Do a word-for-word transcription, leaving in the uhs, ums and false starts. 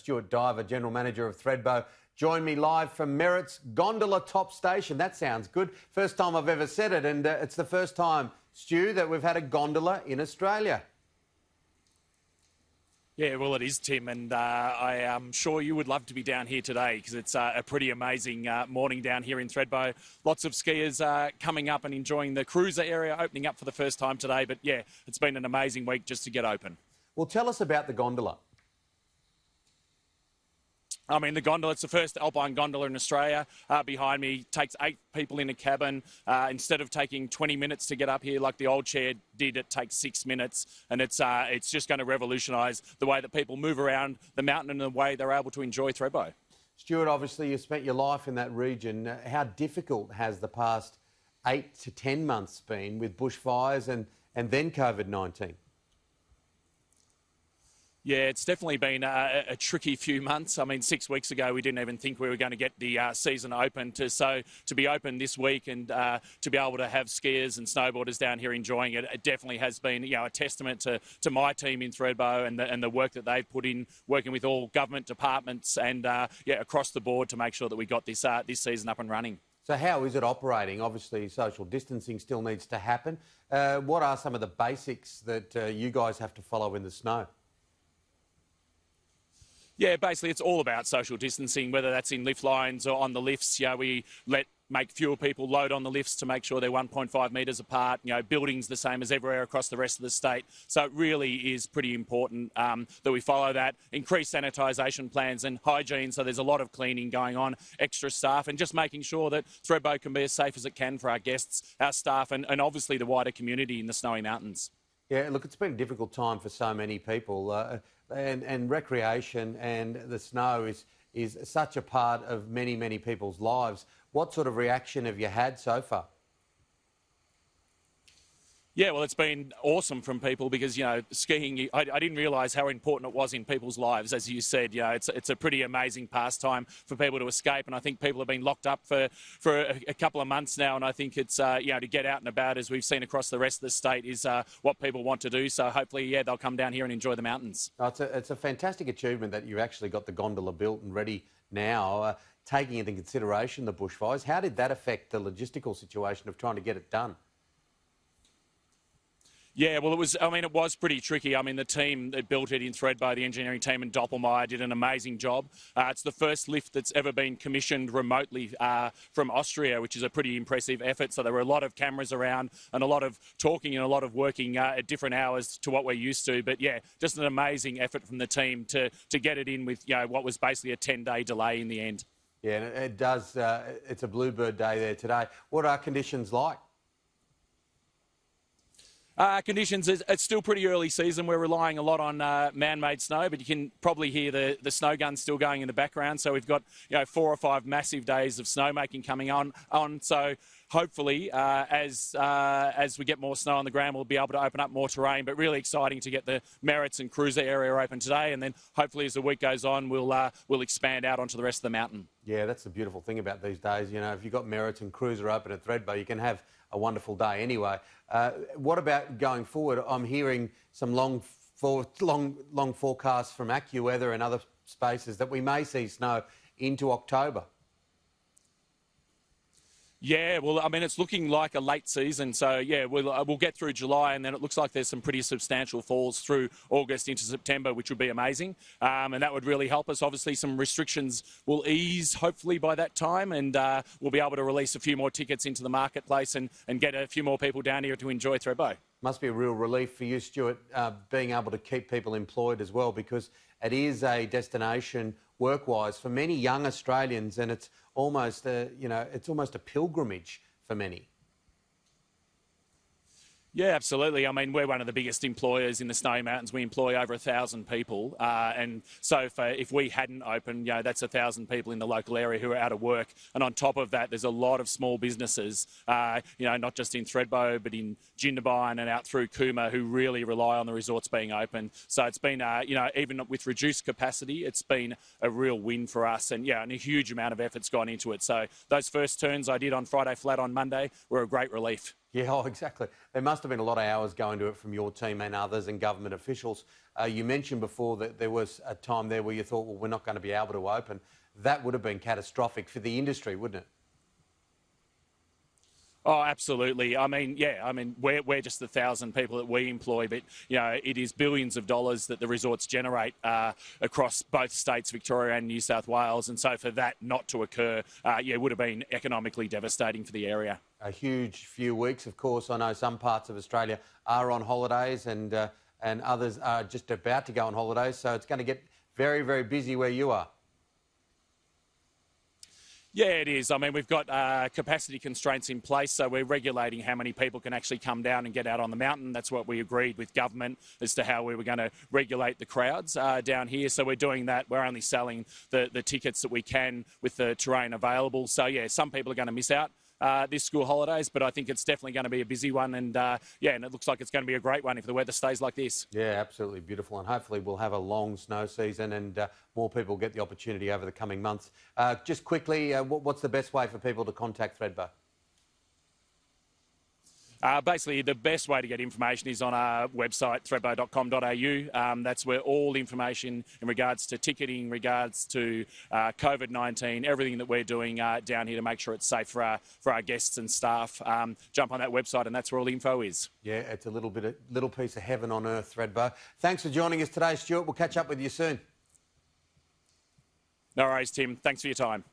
Stuart Diver, General Manager of Thredbo. Join me live from Merritt's Gondola Top Station. That sounds good. First time I've ever said it, and uh, it's the first time, Stu, that we've had a gondola in Australia. Yeah, well, it is, Tim, and uh, I am sure you would love to be down here today because it's uh, a pretty amazing uh, morning down here in Thredbo. Lots of skiers uh, coming up and enjoying the cruiser area, opening up for the first time today. But, yeah, it's been an amazing week just to get open. Well, tell us about the gondola. I mean, the gondola, it's the first alpine gondola in Australia. Uh, behind me, takes eight people in a cabin. Uh, instead of taking twenty minutes to get up here like the old chair did, it takes six minutes. And it's uh, it's just going to revolutionise the way that people move around the mountain and the way they're able to enjoy Thredbo. Stuart, obviously you spent your life in that region. How difficult has the past eight to ten months been with bushfires and, and then COVID nineteen? Yeah, it's definitely been a, a tricky few months. I mean, six weeks ago, we didn't even think we were going to get the uh, season open. To, so to be open this week and uh, to be able to have skiers and snowboarders down here enjoying it, it definitely has been, you know, a testament to, to my team in Thredbo and the, and the work that they've put in, working with all government departments and uh, yeah, across the board to make sure that we got this, uh, this season up and running. So how is it operating? Obviously, social distancing still needs to happen. Uh, what are some of the basics that uh, you guys have to follow in the snow? Yeah, basically it's all about social distancing, whether that's in lift lines or on the lifts. Yeah, we let make fewer people load on the lifts to make sure they're one point five metres apart. You know, buildings the same as everywhere across the rest of the state. So it really is pretty important um, that we follow that. Increase sanitisation plans and hygiene, so there's a lot of cleaning going on, extra staff, and just making sure that Thredbo can be as safe as it can for our guests, our staff and, and obviously the wider community in the snowy mountains. Yeah, look, it's been a difficult time for so many people uh, and, and recreation and the snow is, is such a part of many, many people's lives. What sort of reaction have you had so far? Yeah, well, it's been awesome from people because, you know, skiing, I, I didn't realise how important it was in people's lives. As you said, you know, it's, it's a pretty amazing pastime for people to escape. And I think people have been locked up for, for a, a couple of months now. And I think it's, uh, you know, to get out and about, as we've seen across the rest of the state, is uh, what people want to do. So hopefully, yeah, they'll come down here and enjoy the mountains. Oh, it's, a, it's a fantastic achievement that you've actually got the gondola built and ready now. Uh, taking into consideration the bushfires, how did that affect the logistical situation of trying to get it done? Yeah, well, it was, I mean, it was pretty tricky. I mean, the team that built it in Thredbo, the engineering team in Doppelmayr, did an amazing job. Uh, it's the first lift that's ever been commissioned remotely uh, from Austria, which is a pretty impressive effort. So there were a lot of cameras around and a lot of talking and a lot of working uh, at different hours to what we're used to. But yeah, just an amazing effort from the team to, to get it in with, you know, what was basically a ten day delay in the end. Yeah, and it does, uh, it's a bluebird day there today. What are conditions like? Uh, conditions, is, it's still pretty early season. We're relying a lot on uh, man-made snow, but you can probably hear the, the snow guns still going in the background. So we've got, you know, four or five massive days of snowmaking coming on. on. So hopefully, uh, as uh, as we get more snow on the ground, we'll be able to open up more terrain. But really exciting to get the Merritt's and Cruiser area open today. And then hopefully as the week goes on, we'll, uh, we'll expand out onto the rest of the mountain. Yeah, that's the beautiful thing about these days. You know, if you've got Merritt's and Cruiser open at Thredbo, you can have a wonderful day anyway. Uh, what about going forward? I'm hearing some long, for, long, long forecasts from AccuWeather and other spaces that we may see snow into October. Yeah, well, I mean, it's looking like a late season. So, yeah, we'll, uh, we'll get through July and then it looks like there's some pretty substantial falls through August into September, which would be amazing. Um, and that would really help us. Obviously, some restrictions will ease, hopefully, by that time. And uh, we'll be able to release a few more tickets into the marketplace and, and get a few more people down here to enjoy Thredbo. Must be a real relief for you, Stuart, uh, being able to keep people employed as well, because it is a destination work-wise for many young Australians, and it's almost a, you know, it's almost a pilgrimage for many. Yeah, absolutely. I mean, we're one of the biggest employers in the Snowy Mountains. We employ over a thousand people, uh, and so for, if we hadn't opened, you know, that's a thousand people in the local area who are out of work. And on top of that, there's a lot of small businesses, uh, you know, not just in Thredbo, but in Jindabyne and out through Cooma, who really rely on the resorts being open. So it's been, uh, you know, even with reduced capacity, it's been a real win for us, and yeah, and a huge amount of effort's gone into it. So those first turns I did on Friday Flat on Monday were a great relief. Yeah, oh, exactly. There must have been a lot of hours going to it from your team and others and government officials. Uh, you mentioned before that there was a time there where you thought, well, we're not going to be able to open. That would have been catastrophic for the industry, wouldn't it? Oh, absolutely. I mean, yeah, I mean, we're, we're just the thousand people that we employ, but, you know, it is billions of dollars that the resorts generate uh, across both states, Victoria and New South Wales. And so for that not to occur, uh, yeah, it would have been economically devastating for the area. A huge few weeks, of course. I know some parts of Australia are on holidays and, uh, and others are just about to go on holidays. So it's going to get very, very busy where you are. Yeah, it is. I mean, we've got uh, capacity constraints in place, so we're regulating how many people can actually come down and get out on the mountain. That's what we agreed with government as to how we were going to regulate the crowds uh, down here. So we're doing that. We're only selling the, the tickets that we can with the terrain available. So, yeah, some people are going to miss out uh, this school holidays, but I think it's definitely going to be a busy one. And, uh, yeah, and it looks like it's going to be a great one if the weather stays like this. Yeah, absolutely beautiful. And hopefully we'll have a long snow season and... Uh, more people get the opportunity over the coming months. Uh, just quickly, uh, what's the best way for people to contact Thredbo? Uh, basically, the best way to get information is on our website, thredbo dot com dot a u. Um, that's where all information in regards to ticketing, in regards to uh, COVID nineteen, everything that we're doing uh, down here to make sure it's safe for our, for our guests and staff. Um, jump on that website and that's where all the info is. Yeah, it's a little, bit of, little piece of heaven on earth, Thredbo. Thanks for joining us today, Stuart. We'll catch up with you soon. No worries, Tim. Thanks for your time.